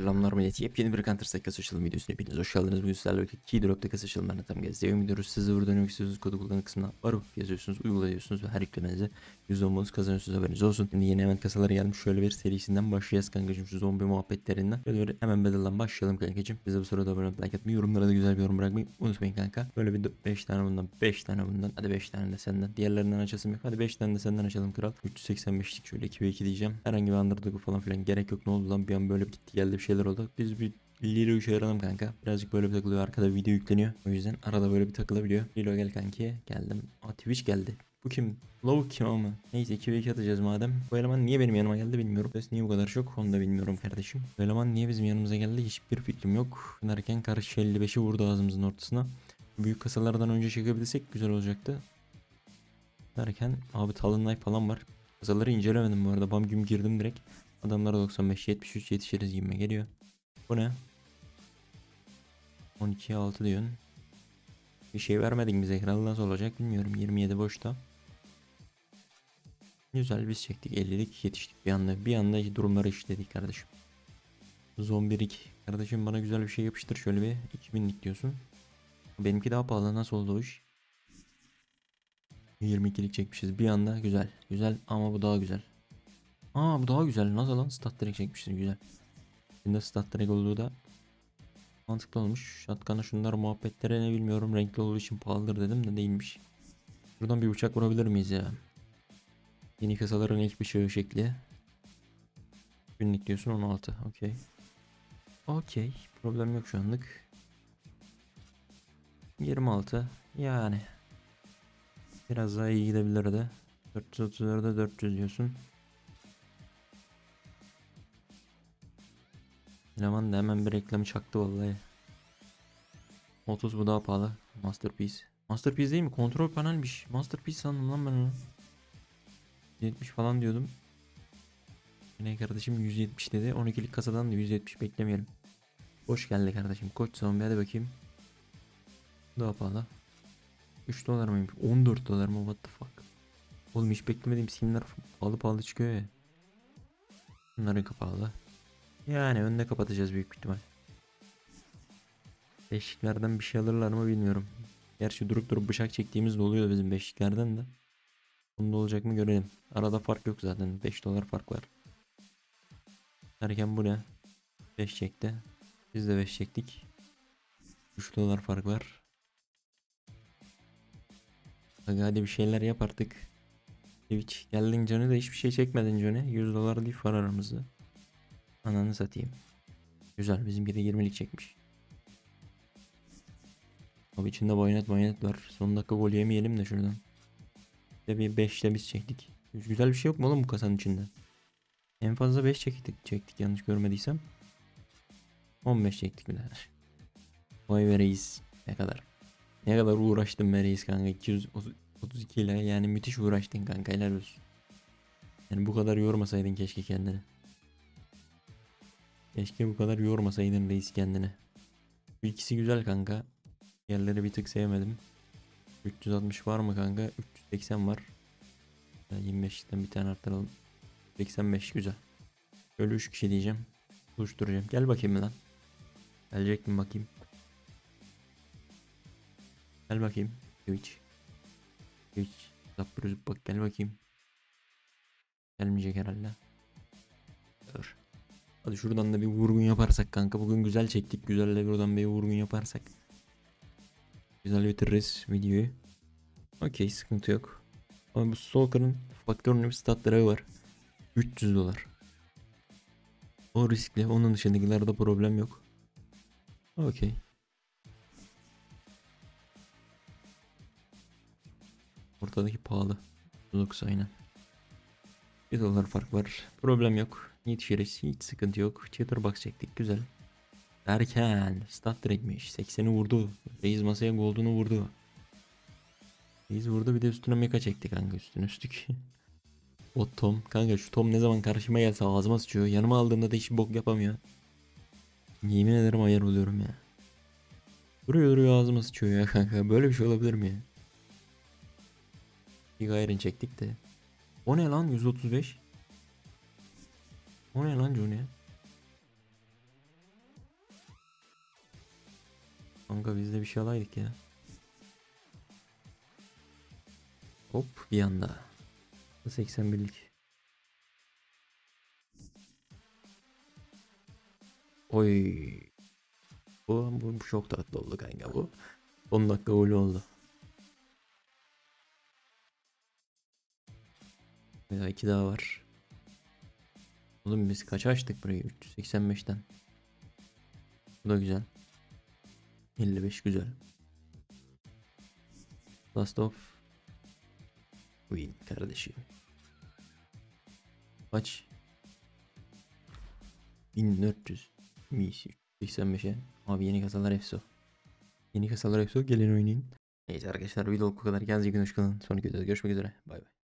Selamlar millet, yepyeni bir Counter-Strike açılım videosuna hepiniz hoş geldiniz. Bugün sizlerle birlikte keydrop'taki açılımlarına tam gezdiği devam ediyoruz. Siz de burada dönmek istiyorsunuz, kodu kullanı kısmına arıp yazıyorsunuz, uyguluyorsunuz ve her yüklemenize %10 kazanıyorsunuz, haberiniz olsun. Şimdi yeni event kasaları gelmiş, şöyle bir serisinden başlayacağız kankacığım, şu zombi muhabbetlerinden. Böyle hemen bedelden başlayalım kankacığım. Bize bu sırada abone olmayı, like atmayı, yorumlara da güzel bir yorum bırakmayı unutmayın kanka. Böyle bir 5 tane bundan, 5 tane bundan, hadi 5 tane de senden. Diğerlerinden açasım yok, hadi 5 tane de senden açalım kral. 385'lik şöyle 2v2 diyeceğim. Herhangi bir underdog falan filan gerek yok. Ne oldu lan bir an böyle gitti geldi, bir şeyler oldu. Biz bir Lilo'yu çağıralım kanka. Birazcık böyle bir takılıyor. Arkada video yükleniyor. O yüzden arada böyle bir takılabiliyor. Lilo gel kanki. Geldim. Aa, Twitch geldi. Bu kim? Low kim ama? Neyse 2v2 atacağız madem. Bu eleman niye benim yanıma geldi bilmiyorum. Ses niye bu kadar çok? Onu da bilmiyorum kardeşim. Bu eleman niye bizim yanımıza geldi? Hiçbir fikrim yok. Dönerken karşı 55'i vurdu ağzımızın ortasına. Büyük kasalardan önce çekebilsek güzel olacaktı. Derken abi Talon Knife falan var. Kasaları incelemedim bu arada. Bam güm girdim direkt. Adamlara 95-73 yetişiriz gibime geliyor. Bu ne? 12'ye 6 diyorsun. Bir şey vermedin bize kral, nasıl olacak bilmiyorum. 27 boşta. Güzel biz çektik, 50'lik yetiştik bir anda durumları işledik kardeşim. Zombirik. Kardeşim bana güzel bir şey yapıştır şöyle bir 2000'lik diyorsun. Benimki daha pahalı, nasıl oldu o iş? 22'lik çekmişiz bir anda, güzel. Güzel ama bu daha güzel. Aa bu daha güzel. Nasıl lan? Stat direkt çekmişsin. Güzel. Şimdi stat direkt olduğu da mantıklı olmuş. Şatkana şunlar muhabbetlere ne bilmiyorum. Renkli olduğu için pahalıdır dedim de değilmiş. Şuradan bir bıçak vurabilir miyiz ya? Yeni kasaların ilk bıçağı şekli. Günlük diyorsun 16. Okey. Okey. Problem yok şu anlık. 26. Yani. Biraz daha iyi gidebilirdi. 430'larda 400 diyorsun. Eleman da hemen bir reklamı çaktı vallahi. 30 bu daha pahalı. Masterpiece. Masterpiece değil mi? Kontrol panelmiş. Masterpiece sandım lan ben onu. 170 falan diyordum. Yine kardeşim 170 dedi. 12'lik kasadan da 170 beklemeyelim. Hoş geldi kardeşim. Koç zombi hadi bakayım. Daha pahalı. 3 dolar mıymış? 14 dolar mı? What the fuck? Oğlum hiç beklemediğim skinler pahalı çıkıyor ya. Bunların kapalı. Yani önde kapatacağız büyük ihtimal. Beşliklerden bir şey alırlar mı bilmiyorum. Gerçi durup bıçak çektiğimiz de oluyor bizim beşliklerden de. Bunda olacak mı görelim. Arada fark yok zaten. 5 dolar fark var. Derken bu ne? 5 çekti. Biz de 5 çektik. 3 dolar fark var. Hadi bir şeyler yap artık. Twitch geldin Johnny de hiçbir şey çekmedin Johnny. 100 dolar değil var aramızda. Ananı satayım. Güzel bizimki de 20'lik çekmiş. Abi içinde bayonet var. Son dakika gol yemeyelim de şuradan. İşte bir 5'le biz çektik. Güzel bir şey yok mu oğlum bu kasanın içinde? En fazla 5 çektik yanlış görmediysem. 15 çektik bile. Vay be reis. Ne kadar uğraştın be reis kanka. 232 ile yani müthiş uğraştın kanka, helal olsun. Yani bu kadar yormasaydın keşke kendini. Keşke bu kadar yormasaydın reis kendini. Bu ikisi güzel kanka. Yerleri bir tık sevmedim. 360 var mı kanka? 380 var. 25'ten bir tane arttıralım. 85 güzel. Şöyle 3 kişi diyeceğim. Buluşturacağım. Gel bakayım lan. Gelecek mi bakayım? Gel bakayım. Twitch. Bak gel bakayım. Gelmeyecek herhalde. Dur. Hadi şuradan da bir vurgun yaparsak kanka. Bugün güzel çektik. Güzel de buradan bir vurgun yaparsak. Güzel bitiririz videoyu. Okey sıkıntı yok. Ama bu Stalker'ın faktörünün bir statları var. 300 dolar. O riskli. Onun dışındakilerde problem yok. Okey. Ortadaki pahalı. 9 aynen. 1 dolar fark var. Problem yok. Yetişiriz. Hiç sıkıntı yok. Chatterbox çektik. Güzel. Derken stat direktmiş. 80'i vurdu. Reis masaya gold'unu vurdu. Reis vurdu. Bir de üstüne meka çekti kanka. Üstlük. O Tom. Kanka şu Tom ne zaman karşıma gelse ağzıma sıçıyor. Yanıma aldığımda da hiç bok yapamıyor. Yemin ederim ayar oluyorum ya. Duruyor ağzıma sıçıyor ya kanka. Böyle bir şey olabilir mi ya? Bir gayrın çektik de. O ne lan 135? O ne lan Johnny? Kanka biz de bir şey alaydık ya. Hop bir anda. 81'lik. Oy. Bu çok tatlı oldu kanka bu. 10 dakika golü oldu. Ya 2 daha var. Oğlum biz kaç açtık burayı? 385'ten. Bu da güzel. 55 güzel. Last of win kardeşim. Kaç? 1400. 85'e. Abi yeni kasalar efso. Yeni kasalar efso, gelin oynayın. Neyse arkadaşlar, video bu kadar. Kendinize iyi günler, hoşçakalın. Sonraki videoda görüşmek üzere. Bay bay.